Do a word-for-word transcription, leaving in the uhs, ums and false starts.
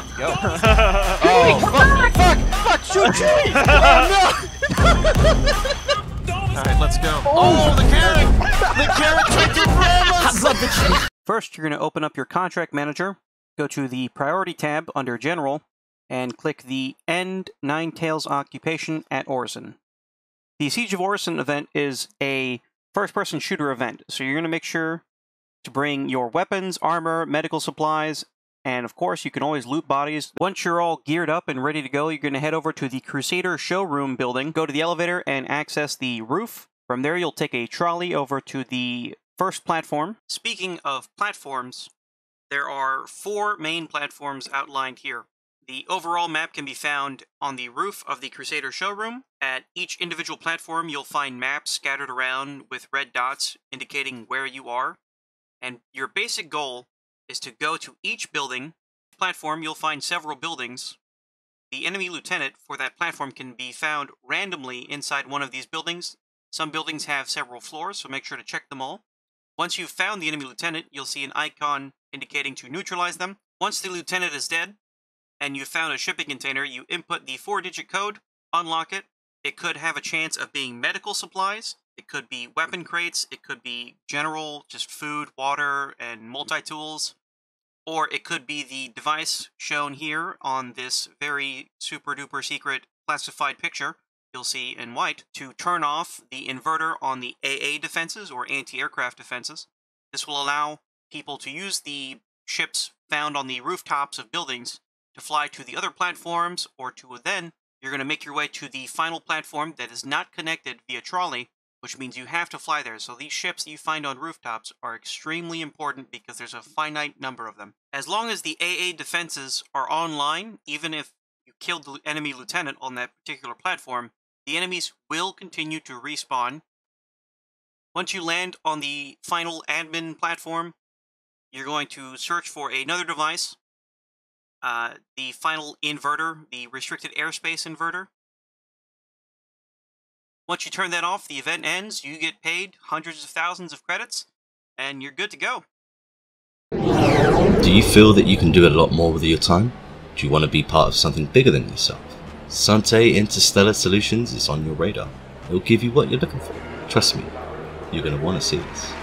have to go. Oh, fuck, fuck, fuck, shoot Chewie! Oh, no! Alright, let's go. Oh, oh the carrot! The carrot tried to ram us! I love the Chewie. First, you're going to open up your contract manager, go to the priority tab under General, and click the End Nine Tails Occupation at Orison. The Siege of Orison event is a first-person shooter event, so you're going to make sure to bring your weapons, armor, medical supplies, and of course you can always loot bodies. Once you're all geared up and ready to go, you're going to head over to the Crusader Showroom building, go to the elevator and access the roof. From there you'll take a trolley over to the first platform. Speaking of platforms, there are four main platforms outlined here. The overall map can be found on the roof of the Crusader Showroom. At each individual platform, you'll find maps scattered around with red dots indicating where you are. And your basic goal is to go to each building. Platform, you'll find several buildings. The enemy lieutenant for that platform can be found randomly inside one of these buildings. Some buildings have several floors, so make sure to check them all. Once you've found the enemy lieutenant, you'll see an icon indicating to neutralize them. Once the lieutenant is dead, and you found a shipping container, you input the four-digit code, unlock it. It could have a chance of being medical supplies, it could be weapon crates, it could be general, just food, water, and multi-tools, or it could be the device shown here on this very super-duper secret classified picture, you'll see in white, to turn off the inverter on the A A defenses, or anti-aircraft defenses. This will allow people to use the ships found on the rooftops of buildings to fly to the other platforms, or to then, you're going to make your way to the final platform that is not connected via trolley, which means you have to fly there. So these ships that you find on rooftops are extremely important because there's a finite number of them. As long as the A A defenses are online, even if you killed the enemy lieutenant on that particular platform, the enemies will continue to respawn. Once you land on the final admin platform, you're going to search for another device. Uh, the final inverter, the restricted airspace inverter. Once you turn that off, the event ends, you get paid hundreds of thousands of credits, and you're good to go. Do you feel that you can do a lot more with your time? Do you want to be part of something bigger than yourself? Sante Interstellar Solutions is on your radar. It'll give you what you're looking for. Trust me, you're going to want to see this.